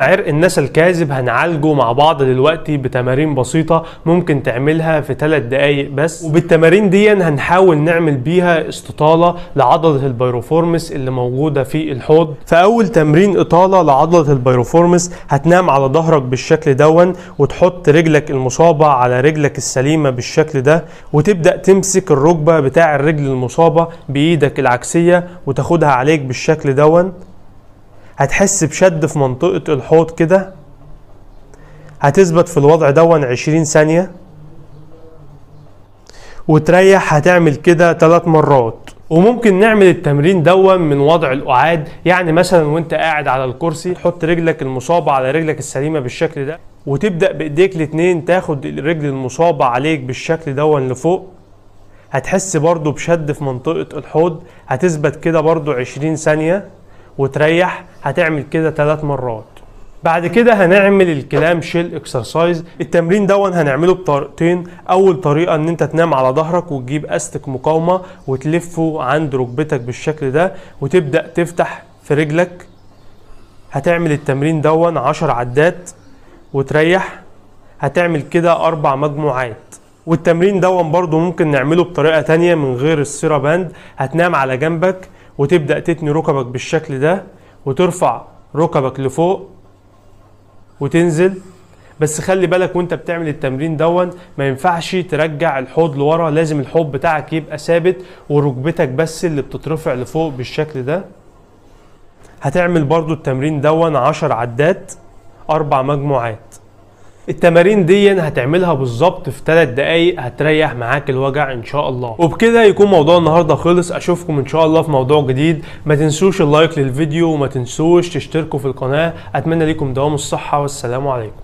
عرق النسا الكاذب هنعالجه مع بعض دلوقتي بتمارين بسيطة ممكن تعملها في 3 دقايق بس، وبالتمارين دي هنحاول نعمل بيها استطالة لعضلة البايروفورمس اللي موجودة في الحوض. فأول تمرين إطالة لعضلة البايروفورمس هتنام على ظهرك بالشكل دون، وتحط رجلك المصابة على رجلك السليمة بالشكل ده، وتبدأ تمسك الركبة بتاع الرجل المصابة بإيدك العكسية وتاخدها عليك بالشكل دون. هتحس بشد في منطقة الحوض كده، هتثبت في الوضع دون 20 ثانية وتريح. هتعمل كده 3 مرات. وممكن نعمل التمرين دون من وضع القعاد، يعني مثلا وانت قاعد على الكرسي حط رجلك المصابة على رجلك السليمة بالشكل ده، وتبدأ بايديك الاتنين تاخد الرجل المصابة عليك بالشكل دون لفوق. هتحس برضو بشد في منطقة الحوض، هتثبت كده برضو 20 ثانية وتريح. هتعمل كده 3 مرات. بعد كده هنعمل الكلام شيل اكسرسايز. التمرين دون هنعمله بطريقتين. اول طريقة ان انت تنام على ظهرك وتجيب استك مقاومة وتلفه عند ركبتك بالشكل ده، وتبدأ تفتح في رجلك. هتعمل التمرين دون 10 عدات وتريح. هتعمل كده 4 مجموعات. والتمرين دون برضو ممكن نعمله بطريقة تانية من غير السيرة باند. هتنام على جنبك وتبدأ تتني ركبك بالشكل ده، وترفع ركبك لفوق وتنزل. بس خلي بالك وانت بتعمل التمرين دون ما ينفعش ترجع الحوض لورا، لازم الحوض بتاعك يبقى ثابت وركبتك بس اللي بتترفع لفوق بالشكل ده. هتعمل برضو التمرين دون 10 عدات 4 مجموعات. التمارين دي هتعملها بالظبط في 3 دقايق، هتريح معاك الوجع ان شاء الله. وبكده يكون موضوع النهارده خلص. اشوفكم ان شاء الله في موضوع جديد. ما تنسوش اللايك للفيديو، وما تنسوش تشتركوا في القناه. اتمنى ليكم دوام الصحه، والسلام عليكم.